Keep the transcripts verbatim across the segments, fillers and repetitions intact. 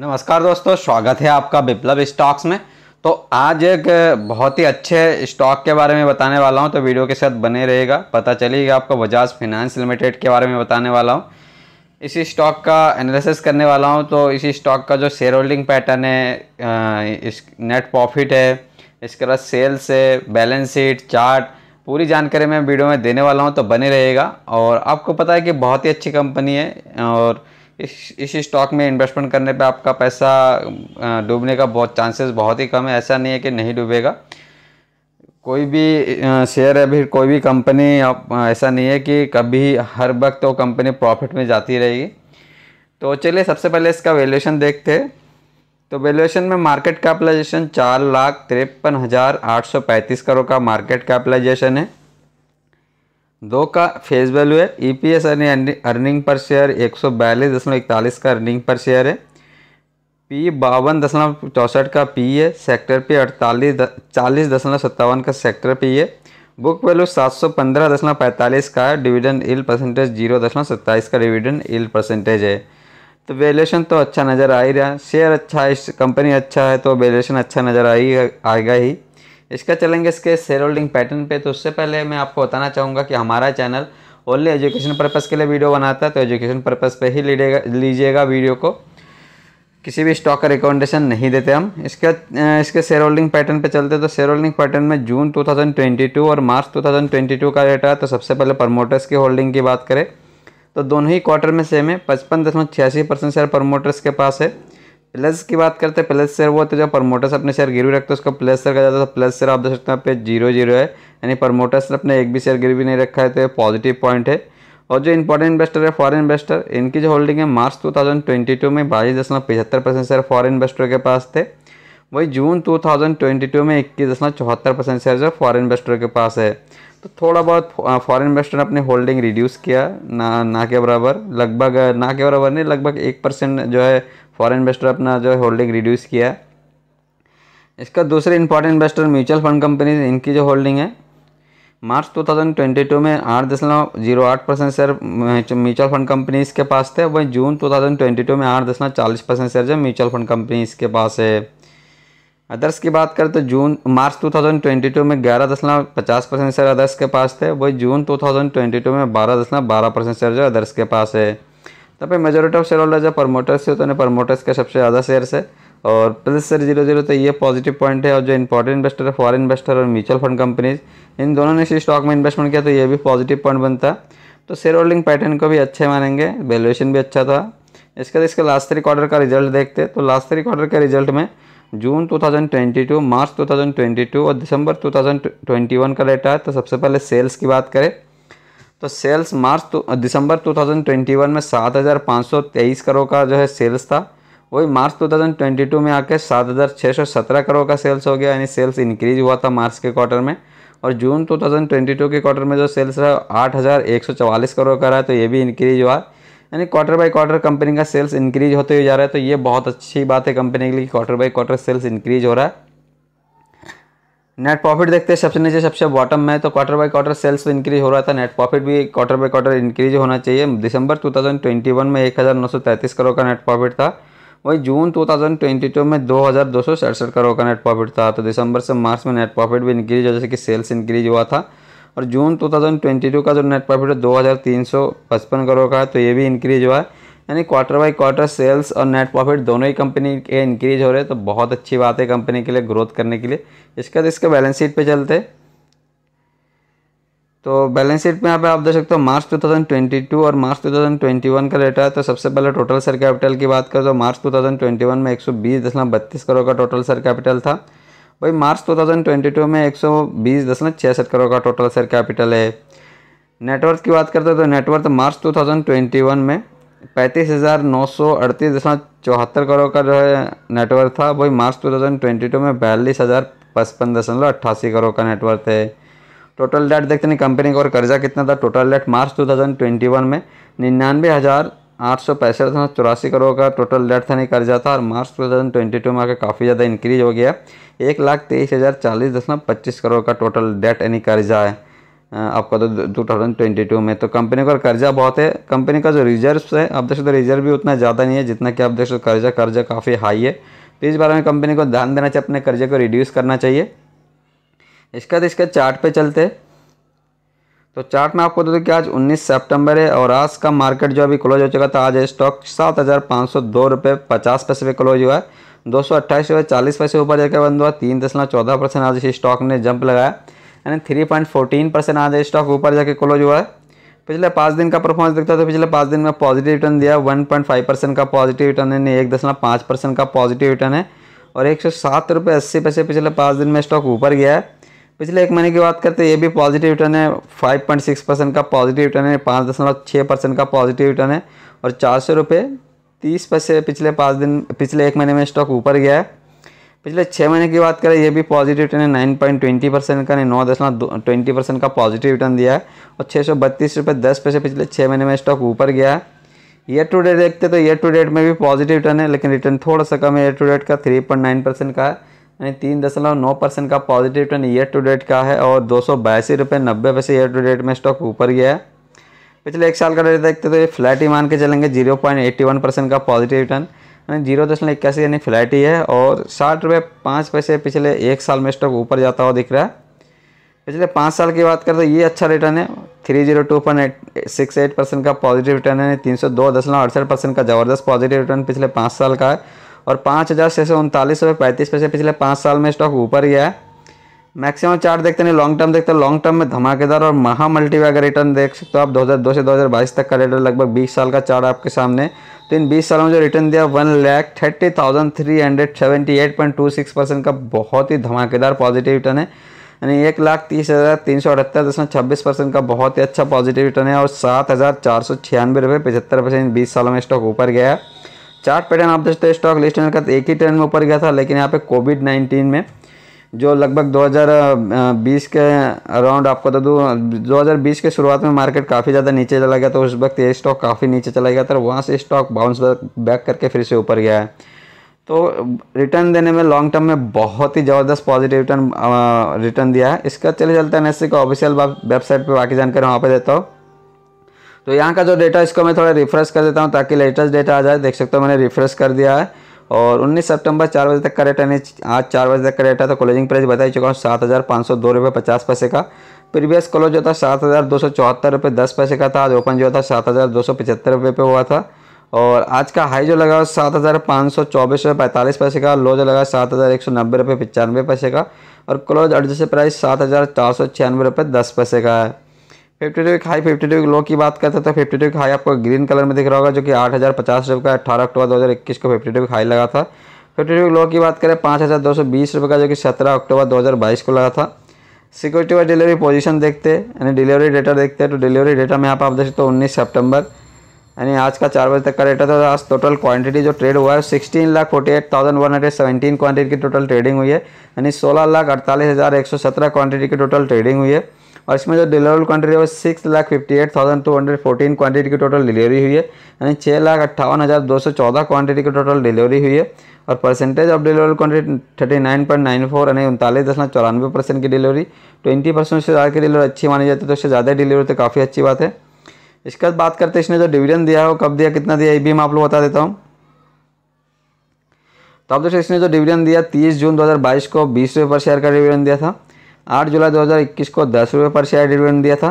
नमस्कार दोस्तों, स्वागत है आपका विप्लव स्टॉक्स में। तो आज एक बहुत ही अच्छे स्टॉक के बारे में बताने वाला हूं, तो वीडियो के साथ बने रहेगा, पता चलेगा आपको। बजाज फाइनेंस लिमिटेड के बारे में बताने वाला हूं, इसी स्टॉक का एनालिसिस करने वाला हूं। तो इसी स्टॉक का जो शेयर होल्डिंग पैटर्न है, इस नेट प्रॉफिट है, इसके बाद सेल्स है, बैलेंस शीट, चार्ट, पूरी जानकारी मैं वीडियो में देने वाला हूँ, तो बने रहेगा। और आपको पता है कि बहुत ही अच्छी कंपनी है और इस इस स्टॉक में इन्वेस्टमेंट करने पे आपका पैसा डूबने का बहुत चांसेस बहुत ही कम है। ऐसा नहीं है कि नहीं डूबेगा, कोई भी शेयर है, फिर कोई भी कंपनी, आप ऐसा नहीं है कि कभी हर वक्त वो कंपनी प्रॉफिट में जाती रहेगी। तो चलिए सबसे पहले इसका वैल्यूएशन देखते हैं। तो वैल्यूएशन में मार्केट कैपिटलाइजेशन चार लाख तिरपन हज़ार आठ सौ पैंतीस करोड़ का मार्केट कैपिटलाइजेशन है, दो का फेस वैल्यू है। ई पी एस यानी अर्निंग पर शेयर एक सौ बयालीस दशमलव इकतालीस का अर्निंग पर शेयर है। पी बावन दशमलव चौंसठ का पी है। सेक्टर पी अड़तालीस चालीस दशमलव सत्तावन का सेक्टर पी है। बुक वैल्यू सात सौ पंद्रह दशमलव पैंतालीस का है। डिविडेंड यील्ड परसेंटेज जीरो दशमलव सत्ताईस का डिविडेंड यील्ड परसेंटेज है। तो वैल्यूएशन तो अच्छा नज़र आ ही रहा है, शेयर अच्छा है, कंपनी अच्छा है, तो वैल्यूएशन अच्छा नज़र आई आएगा ही। इसका चलेंगे इसके शेयर होल्डिंग पैटर्न पे। तो उससे पहले मैं आपको बताना चाहूँगा कि हमारा चैनल ओनली एजुकेशन पर्पस के लिए वीडियो बनाता है, तो एजुकेशन पर्पस पे ही लीजिएगा लीजिएगा वीडियो को, किसी भी स्टॉक का रिकमेंडेशन नहीं देते हम। इसका इसके शेयर होल्डिंग पैटर्न पे चलते हैं। तो शेयर होल्डिंग पैटर्न में जून दो हज़ार बाईस और मार्च दो हज़ार बाईस का डेटा है। तो सबसे पहले प्रमोटर्स की होल्डिंग की बात करें तो दोनों ही क्वार्टर में सेम है। पचपन दशमलव छियासी परसेंट शेयर प्रमोटर्स के पास है। प्लस की बात करते हैं, प्लस शेयर वो तो जब प्रमोटर्स अपने शेयर गिरवी रखते हैं उसको प्लस शेयर कहा जाता है। तो प्लस शेयर आप देख सकते हैं पे जीरो जीरो है, यानी प्रमोटर्स ने अपने एक भी शेयर गिरवी नहीं रखा है, तो ये पॉजिटिव पॉइंट है। और जो इंपॉर्टेंट इन्वेस्टर है फॉरेन इन्वेस्टर, इनकी जो होल्डिंग है मार्च दो हज़ार बाईस में बाईस दशमलव पचहत्तर परसेंट शेयर फॉरेन इन्वेस्टर के पास थे। वही जून दो हज़ार बाईस में इक्कीस दशमलव चौहत्तर परसेंट शेयर जो फॉरेन इन्वेस्टर के पास है। तो थोड़ा बहुत फॉरेन इन्वेस्टर ने अपनी होल्डिंग रिड्यूस किया, ना ना के बराबर, लगभग ना के बराबर नहीं, लगभग एक परसेंट जो है फॉरेन इन्वेस्टर अपना जो है होल्डिंग रिड्यूस किया है। इसका दूसरे important investor mutual fund company, इनकी जो होल्डिंग है मार्च दो हज़ार बाईस में आठ दशमलव जीरो आठ percent share mutual fund companies के पास थे। वहीं जून दो हज़ार बाईस में आठ दशमलव चालीस परसेंट शेयर जो म्यूचुअल फंड कंपनीज़ के पास है। अदर्स की बात करें तो जून मार्च दो हज़ार बाईस में ग्यारह दशमलव पचास परसेंट शेयर अदर्स के पास थे। वही जून दो हज़ार बाईस में बारह दशमलव बारह परसेंट शेयर जो अदर्स के पास है। तब पे मेजोरिटी ऑफ शेयर होल्डर जो प्रमोटर्स है, तो उन्हें प्रमोटर्स के सबसे ज़्यादा शेयर्स है। और प्लस शेयर जीरो जीरो, तो ये पॉजिटिव पॉइंट है। और जो इंपॉर्टेंट इन्वेस्टर है फॉरेन इन्वेस्टर और म्यूचुअल फंड कंपनीज, इन दोनों ने इसी स्टॉक में इन्वेस्टमेंट किया, तो ये भी पॉजिटिव पॉइंट बनता है। तो शेयर होल्डिंग पैटर्न को भी अच्छे मानेंगे, वैल्यूएशन भी अच्छा था इसका। इसके लास्ट थ्री क्वार्टर का रिजल्ट देखते हैं। तो लास्ट थ्री क्वार्टर के रिजल्ट में जून दो हज़ार बाईस, मार्च दो हज़ार बाईस और दिसंबर दो हज़ार इक्कीस का डेटा है। तो सबसे पहले सेल्स की बात करें तो सेल्स मार्च तो दिसंबर दो हज़ार इक्कीस में सात हज़ार पाँच सौ तेईस करोड़ का जो है सेल्स था। वही मार्च दो हज़ार बाईस में आके सात हज़ार छः सौ सत्रह करोड़ का सेल्स हो गया, यानी सेल्स इंक्रीज हुआ था मार्च के क्वार्टर में। और जून दो हज़ार बाईस के क्वार्टर में जो सेल्स रहा आठ हज़ार एक सौ चवालीस करोड़ का रहा, तो ये भी इंक्रीज हुआ, यानी क्वार्टर बाय क्वार्टर कंपनी का सेल्स इंक्रीज होते हुए जा रहा है। तो ये बहुत अच्छी बात है कंपनी के लिए, quarter by quarter sales increase हो रहा है। नेट प्रॉफिट देखते हैं सबसे नीचे सबसे बॉटम में, तो quarter by quarter sales increase हो रहा था, नेट प्रॉफिट भी क्वार्टर बाय क्वार्टर इंक्रीज होना चाहिए। दिसंबर दो हज़ार इक्कीस में एक हज़ार नौ सौ तैंतीस करोड़ का नेट प्रॉफिट था। वही जून दो हज़ार बाईस में दो हज़ार दो सौ सड़सठ करोड़ का नेट प्रॉफिट था। तो दिसंबर से मार्च में नेट प्रॉफिट भी इंक्रीज हो, जैसे कि सेल्स इंक्रीज हुआ था। और जून दो हज़ार बाईस का जो नेट प्रॉफिट है दो हज़ार तीन सौ पचपन करोड़ का है, तो ये भी इंक्रीज हुआ है, यानी क्वार्टर बाय क्वार्टर सेल्स और नेट प्रॉफिट दोनों ही कंपनी के इंक्रीज हो रहे हैं। तो बहुत अच्छी बात है कंपनी के लिए ग्रोथ करने के लिए। इसके बाद इसके बैलेंस शीट पे चलते हैं। तो बैलेंस शीट में यहाँ पे आप देख सकते हो मार्च दो हज़ार बाईस और मार्च दो हज़ार इक्कीस का डेटा है। तो सबसे पहले टोटल शेयर कैपिटल की बात करें तो मार्च दो हज़ार इक्कीस में एक सौ बीस दशमलव बत्तीस करोड़ का टोटल शेयर कैपिटल था। वही मार्च दो हज़ार बाईस में एक सौ बीस दशमलव छियासठ करोड़ का टोटल शेयर कैपिटल है। नेटवर्थ की बात करते हैं तो नेटवर्थ मार्च दो हज़ार इक्कीस में पैंतीस हज़ार नौ सौ अड़तीस दशमलव चौहत्तर करोड़ का जो है नेटवर्थ था। वही मार्च दो हज़ार बाईस में बयालीस हज़ार पचपन दशमलव अट्ठासी करोड़ का नेटवर्थ है। टोटल डेट देखते हैं कंपनी का और कर्जा कितना था। टोटल डेट मार्च दो हज़ार इक्कीस में निन्यानवे हज़ार आठ सौ पैंसठ दशमलव चौरासी करोड़ का टोटल डेट था, नहीं कर्जा था। और मार्च दो हज़ार बाईस में आकर काफ़ी ज़्यादा इंक्रीज हो गया, एक लाख तेईस हज़ार चालीस दशमलव पच्चीस करोड़ का टोटल डेट यानी कर्जा है। आपका तो टू थाउजेंड ट्वेंटी टू में। तो कंपनी का कर्जा बहुत है, कंपनी का जो रिजर्व्स है आप देख सकते हो, रिजर्व भी उतना ज़्यादा नहीं है जितना कि आप देख सकते हो कर्जा कर्जा काफ़ी हाई है। तो इस बारे में कंपनी को ध्यान देना चाहिए, अपने कर्जे को रिड्यूस करना चाहिए। इसके बाद इसका चार्ट पे चलते हैं। तो चार्ट में आपको बता दूँ कि आज उन्नीस सितंबर है और आज का मार्केट जो अभी क्लोज हो चुका था, आज स्टॉक सात हज़ार पाँच सौ दो रुपये पचास पैसे पे क्लोज हुआ है, दो सौ अट्ठाईस रुपये चालीस पैसे ऊपर जाकर बंद हुआ। तीन दशमलव चौदह परसेंट आज इस स्टॉक ने जंप लगाया, यानी थ्री पॉइंट फोर्टीन परसेंट आज स्टॉक ऊपर जाके क्लोज हुआ है। पिछले पाँच दिन का परफॉर्मेंस देखता है तो पिछले पाँच दिन में पॉजिटिव रिटर्न दिया, वन पॉइंट फाइव परसेंट का पॉजिटिव रिटर्न है, एक दशमलव पाँच परसेंट का पॉजिटिव रिटर्न है और एक सौ सात रुपये अस्सी पैसे पिछले पाँच दिन में स्टॉक ऊपर गया है। पिछले एक महीने की बात करते हैं, ये भी पॉजिटिव रिटर्न है, फाइव पॉइंट सिक्स परसेंट का पॉजिटिव रिटर्न है, पाँच दशमलव छः परसेंट का पॉजिटिव रिटर्न है और चार सौ रुपये तीस पैसे पिछले पाँच दिन पिछले एक महीने में स्टॉक ऊपर गया है। पिछले छः महीने की बात करें, ये भी पॉजिटिव रिटर्न है, नाइन पॉइंट ट्वेंटी परसेंट का, नौ दशमलव दो ट्वेंटी परसेंट का पॉजिटिव रिटर्न दिया है और छः सौ बत्तीस रुपये दस पैसे पिछले छः महीने में स्टॉक ऊपर गया है। ईयर टू डेट देखते तो ईयर टू डेट में भी पॉजिटिव रिटर्न है, लेकिन रिटर्न थोड़ा सा कम है, ईयर टू डेट का थ्री पॉइंट नाइन परसेंट का है, यानी तीन दशमलव नौ परसेंट का positive return year to date का है और दो सौ बयासी रुपये नब्बे पैसे ईयर टू डेट में स्टॉक ऊपर गया है। पिछले एक साल का डेट देखते तो ये फ्लैट ही मान के चलेंगे, zero point eighty one percent का पॉजिटिव रिटर्न यानी जीरो दशमलव इक्यासी यानी फ्लैट ही है और साठ रुपये पाँच पैसे पिछले एक साल में स्टॉक ऊपर जाता हुआ दिख रहा है। पिछले पाँच साल की बात करें तो ये अच्छा रिटर्न है, three zero two point six eight percent का पॉजिटिव रिटर्न है, तीन सौ दो दशमलव अड़सठ परसेंट का जबरदस्त पॉजिटिव रिटर्न पिछले पाँच साल का है और पाँच हज़ार छः सौ उनतालीस रुपये पैंतीस पैसे पिछले पाँच साल में स्टॉक ऊपर गया है। मैक्सिमम चार्ट देखते हैं, लॉन्ग टर्म देखते हैं, लॉन्ग टर्म में धमाकेदार और महा मल्टीवैगर रिटर्न देख सकते हो आप, दो हज़ार दो से दो हज़ार बाईस तक का डेटा, लगभग बीस साल का चार्ट आपके सामने। तो इन बीस सालों में जो रिटर्न दिया one lakh thirty thousand three hundred seventy eight point two six percent का बहुत ही धमाकेदार पॉजिटिव रिटर्न है, यानी एक लाख तीस हज़ार तीन सौ अठहत्तर दशमलव छब्बीस परसेंट का बहुत ही अच्छा पॉजिटिव रिटर्न है और सात हज़ार चार सौ छियानवे रुपये पचहत्तर पैसे इन बीस सालों में स्टॉक ऊपर गया है। चार्ट पैटर्न आप देखते हैं, स्टॉक लिस्ट का एक ही ट्रेंड में ऊपर गया था, लेकिन यहाँ पे कोविड नाइन्टीन में जो लगभग दो हज़ार बीस के अराउंड आपको तो दो दो हज़ार बीस के शुरुआत में मार्केट काफ़ी ज़्यादा नीचे चला गया, तो उस वक्त ये स्टॉक काफ़ी नीचे चला गया था, वहाँ से स्टॉक बाउंस बैक करके फिर से ऊपर गया है। तो रिटर्न देने में लॉन्ग टर्म में बहुत ही ज़बरदस्त पॉजिटिव रिटर्न रिटर्न दिया है। इसका चले चलता है एनएससी का ऑफिशियल वेबसाइट पर, बाकी जानकारी वहाँ पर देता हूँ। तो यहाँ का जो डेटा इसको मैं थोड़ा रिफ्रेश कर देता हूँ ताकि लेटेस्ट डेटा आ जाए। देख सकते हो मैंने रिफ्रेश कर दिया है और उन्नीस सितंबर चार बजे तक का रेट, यानी आज चार बजे तक का रेट है। तो क्लोजिंग प्राइस बता ही चुका हूँ, सात हज़ार पाँच सौ दो रुपये पचास पैसे का। प्रीवियस क्लोज जो था सात हज़ार दो सौ चौहत्तर रुपये दस पैसे का था। आज ओपन जो था सात हज़ार दो सौ पचहत्तर रुपये पे हुआ था और आज का हाई जो लगा सात हज़ार पाँच सौ चौबीस रुपये पैंतालीस पैसे का, लो जो लगा सात हज़ार एक सौ नब्बे रुपये पचानवे पैसे का और क्लोज एडजस्ट प्राइस सात हज़ार चार सौ छियानवे रुपये दस पैसे का है। Fifty two week high fifty two week low की बात करते हैं तो फिफ्टी टू वीक हाई आपको ग्रीन कलर में दिख रहा होगा, जो कि आठ हज़ार पचास रुपये का अठारह अक्टूबर दो हज़ार इक्कीस को फिफ्टी टू वीक हाई लगा था। फिफ्टी टू वीक लो की बात करें पाँच हज़ार दो सौ बीस रुपये का, जो कि सत्रह अक्टूबर दो हज़ार बाईस को लगा था। सिक्योरिटी और डिलीवरी पोजीशन देखते हैं, यानी डिलीवरी डेटा देखते हैं। तो डिलीवरी डेटा में आप आप देख सकते हो उन्नीस सितंबर यानी आज का चार बजे तक का डेटा था। तो आज टोटल क्वांटिटी जो ट्रेड हुआ है sixteen lakh forty eight thousand one hundred seventeen quantity की टोटल ट्रेडिंग हुई है, यानी सोलह लाख अड़तालीस हज़ार एक सौ सत्रह क्वान्टिटी की टोटल ट्रेडिंग हुई है और इसमें जो डिलीवरी क्वान्टिटी है वो six lakh fifty eight thousand two hundred fourteen quantity की टोटल डिलीवरी हुई है, यानी छः लाख अट्ठावन हज़ार दो सौ चौदह क्वान्टिटी की टोटल डिलीवरी हुई है और percentage of delivery quantity thirty nine point nine four यानी उनतालीस दशमलव चौरानवे परसेंट की डिलीवरी। ट्वेंटी परसेंट से ज़्यादा की डिलीवरी अच्छी मानी जाती है, तो उससे ज़्यादा डिलीवरी तो काफ़ी अच्छी बात है। इसके बाद बात करते हैं इसने जो डिविडेंड दिया है वो कब दिया कितना दिया ये भी मैं आप लोग बता देता हूँ। तो आप दोस्तों इसने जो डिविडेंड दिया तीस जून दो हज़ार बाईस को बीस रुपये पर शेयर का डिविडेंड दिया था, आठ जुलाई दो हज़ार इक्कीस को दस रुपये पर शेयर डिविडेंड दिया था,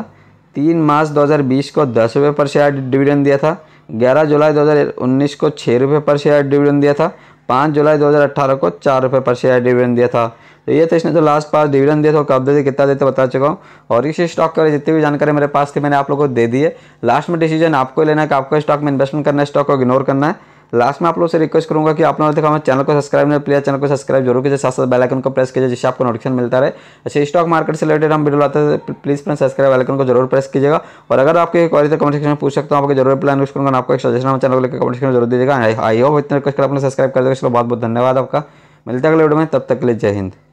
तीन मार्च दो हज़ार बीस को दस रुपये पर शेयर डिविडेंड दिया था, ग्यारह जुलाई दो हज़ार उन्नीस को छः रुपये पर शेयर डिविडेंड दिया था, पाँच जुलाई दो हज़ार अठारह को चार रुपये पर शेयर डिविडेंड दिया था। तो ये तो इसने तो लास्ट पास डिविडेंड दिया था, कब देते कितना देते बता चुका हूँ और इसी स्टॉक के जितनी भी जानकारी मेरे पास थी मैंने आप लोगों को दे दी है। लास्ट में डिसीजन आपको लेना है कि आपको स्टॉक में इन्वेस्टमेंट करना है, स्टॉक को इग्नोर करना है। लास्ट में आप लोगों से रिक्वेस्ट करूंगा कि आप लोगों ने देखा हमारे चैनल को सब्सक्राइब नहीं किया, चैनल को सब्सक्राइब जरूर कीजिए, साथ साथ बेल आइकन को प्रेस कीजिए जिससे आपको नोटिफिकेशन मिलता रहे। अच्छे स्टॉक मार्केट से रिलेटेड हम वीडियो लाते हैं, प्लीज़ फ्रेंड सब्सक्राइब आइकन को जरूर प्रेस कीजिएगा और अगर आपकी क्वेरी तो कमेंट सेक्शन में पूछ सकता हूँ, आपको जरूर प्लान यूज करूँगा, आपको एक सजेशन हमारे चैनल को लेकर कमेंट सेक्शन में जरूर दीजिएगा। आई होप इतना रिक्वेस्ट कर आपने सब्सक्राइब कर देगा, इसलिए बहुत बहुत धन्यवाद आपका। मिलता है अगले वीडियो में, तब तक के लिए जय हिंद।